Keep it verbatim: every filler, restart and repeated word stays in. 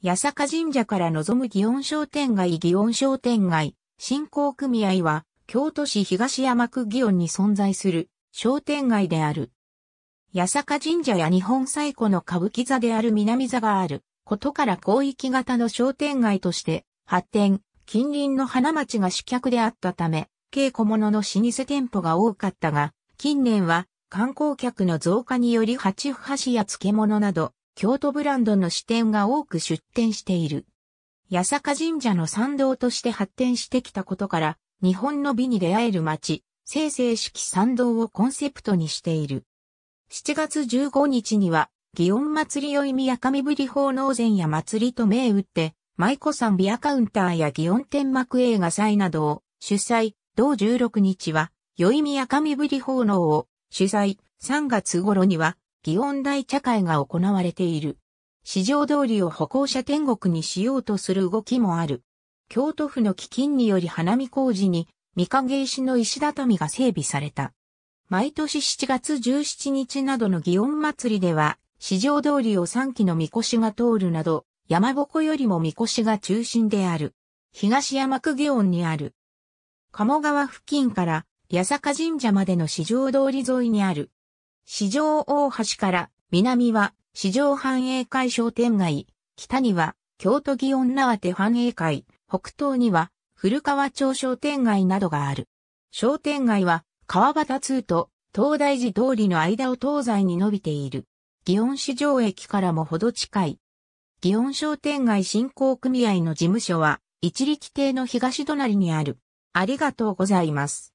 八坂神社から望む祇園商店街祇園商店街振興組合は京都市東山区祇園に存在する商店街である。八坂神社や日本最古の歌舞伎座である南座があることから広域型の商店街として発展、近隣の花街が主脚であったため、稽古物の老舗店舗が多かったが、近年は観光客の増加により八不橋や漬物など、京都ブランドの支店が多く出店している。八坂神社の参道として発展してきたことから、日本の美に出会える街、清々式参道をコンセプトにしている。しちがつじゅうごにちには、祇園祭宵宮上振奉納前夜祭りと銘打って、舞妓さんビアカウンターや祇園天幕映画祭などを主催、同じゅうろくにちは、宵宮上振奉納を主催、さんがつごろには、祇園大茶会が行われている。四条通りを歩行者天国にしようとする動きもある。京都府の基金により花見工事に、御影石の石畳が整備された。毎年しちがつじゅうしちにちなどの祇園祭では、四条通りをさんきの神輿が通るなど、山鉾よりも神輿が中心である。東山区祇園にある。鴨川付近から八坂神社までの四条通り沿いにある。四条大橋から南は四条繁栄会商店街、北には京都祇園縄手繁栄会、北東には古川町商店街などがある。商店街は、川端通と東大寺通りの間を東西に伸びている。祇園四条駅からもほど近い。祇園商店街振興組合の事務所は一力邸の東隣にある。ありがとうございます。